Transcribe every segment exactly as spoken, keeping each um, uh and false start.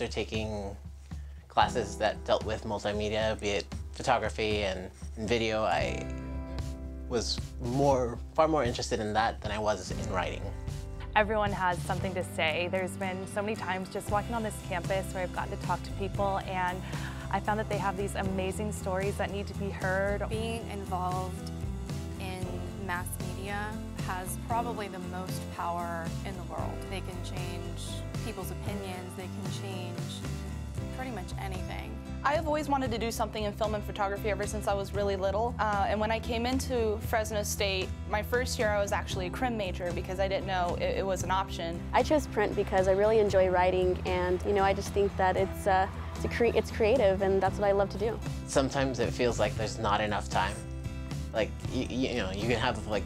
after taking classes that dealt with multimedia, be it photography and, and video, I was more, far more interested in that than I was in writing. Everyone has something to say. There's been so many times just walking on this campus where I've gotten to talk to people, and I found that they have these amazing stories that need to be heard. Being involved in mass media has probably the most power in the world. They can change people's opinions, they can change pretty much anything. I've always wanted to do something in film and photography ever since I was really little. Uh, and when I came into Fresno State, my first year I was actually a crim major because I didn't know it, it was an option. I chose print because I really enjoy writing, and you know, I just think that it's, uh, it's, a cre it's creative, and that's what I love to do. Sometimes it feels like there's not enough time. Like, you, you know, you can have like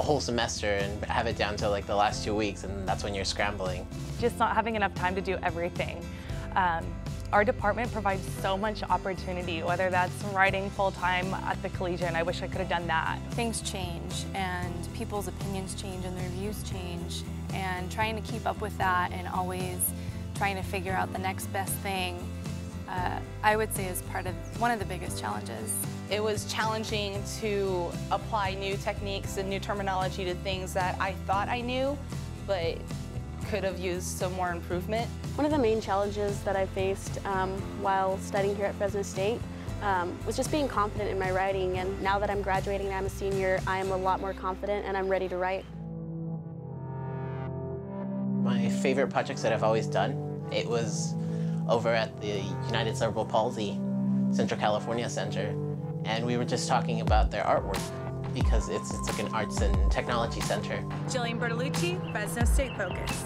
a whole semester and have it down to like the last two weeks, and that's when you're scrambling. Just not having enough time to do everything. Um, Our department provides so much opportunity, whether that's writing full-time at the collegiate, and I wish I could have done that. Things change, and people's opinions change, and their views change, and trying to keep up with that and always trying to figure out the next best thing, uh, I would say is part of one of the biggest challenges. It was challenging to apply new techniques and new terminology to things that I thought I knew, but could have used some more improvement. One of the main challenges that I faced um, while studying here at Fresno State um, was just being confident in my writing, and now that I'm graduating and I'm a senior, I am a lot more confident and I'm ready to write. My favorite projects that I've always done, it was over at the United Cerebral Palsy Central California Center, and we were just talking about their artwork, because it's, it's like an arts and technology center. Jillian Bertolucci, Fresno State Focus.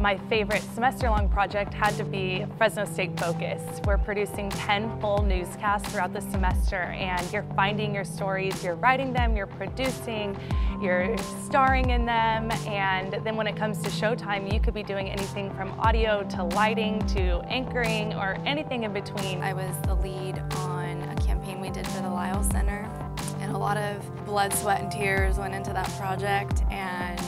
My favorite semester-long project had to be Fresno State Focus. We're producing ten full newscasts throughout the semester, and you're finding your stories, you're writing them, you're producing, you're starring in them, and then when it comes to showtime, you could be doing anything from audio to lighting to anchoring or anything in between. I was the lead on a campaign we did for the Lyle Center. A lot of blood, sweat, and tears went into that project, and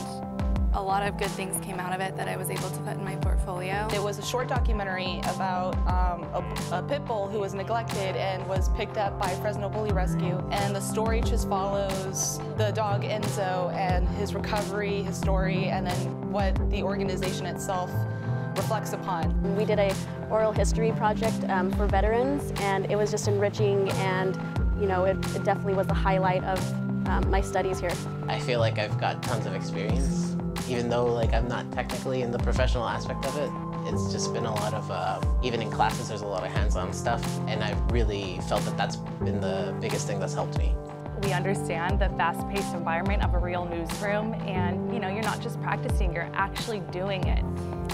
a lot of good things came out of it that I was able to put in my portfolio. It was a short documentary about um, a, a pit bull who was neglected and was picked up by Fresno Bully Rescue, and the story just follows the dog Enzo and his recovery, his story, and then what the organization itself reflects upon. We did a oral history project um, for veterans, and it was just enriching, and you know, it, it definitely was the highlight of um, my studies here. I feel like I've got tons of experience, even though like I'm not technically in the professional aspect of it. It's just been a lot of, uh, even in classes, there's a lot of hands-on stuff, and I've really felt that that's been the biggest thing that's helped me. We understand the fast-paced environment of a real newsroom, and you know, you're not just practicing, you're actually doing it.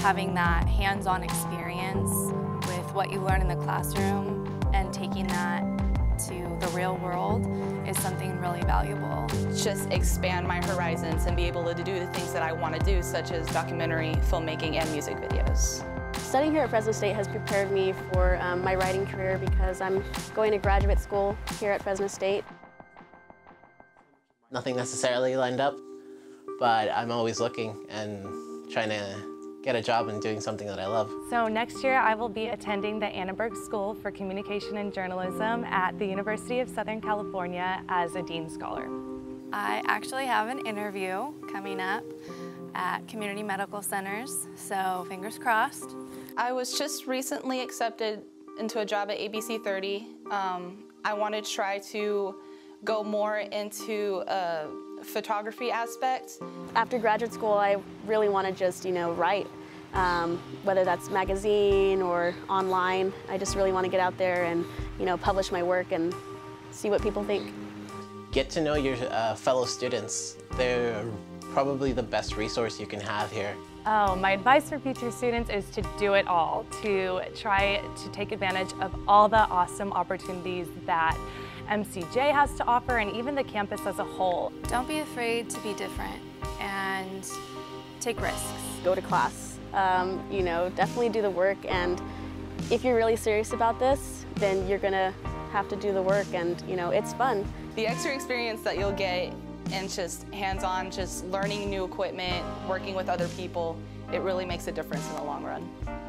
Having that hands-on experience with what you learn in the classroom and taking that to the real world is something really valuable. Just expand my horizons and be able to do the things that I want to do, such as documentary, filmmaking, and music videos. Studying here at Fresno State has prepared me for um, my writing career, because I'm going to graduate school here at Fresno State. Nothing necessarily lined up, but I'm always looking and trying to get a job and doing something that I love. So next year I will be attending the Annenberg School for Communication and Journalism at the University of Southern California as a Dean Scholar. I actually have an interview coming up at Community Medical Centers, so fingers crossed. I was just recently accepted into a job at A B C thirty. Um, I want to try to go more into a photography aspect. After graduate school, I really want to just, you know, write, um, whether that's magazine or online. I just really want to get out there and, you know, publish my work and see what people think. Get to know your uh, fellow students. They're probably the best resource you can have here. Oh, my advice for future students is to do it all, to try to take advantage of all the awesome opportunities that M C J has to offer, and even the campus as a whole. Don't be afraid to be different and take risks. Go to class, um, you know, definitely do the work, and if you're really serious about this, then you're gonna have to do the work, and you know, it's fun. The extra experience that you'll get, and just hands-on, just learning new equipment, working with other people, it really makes a difference in the long run.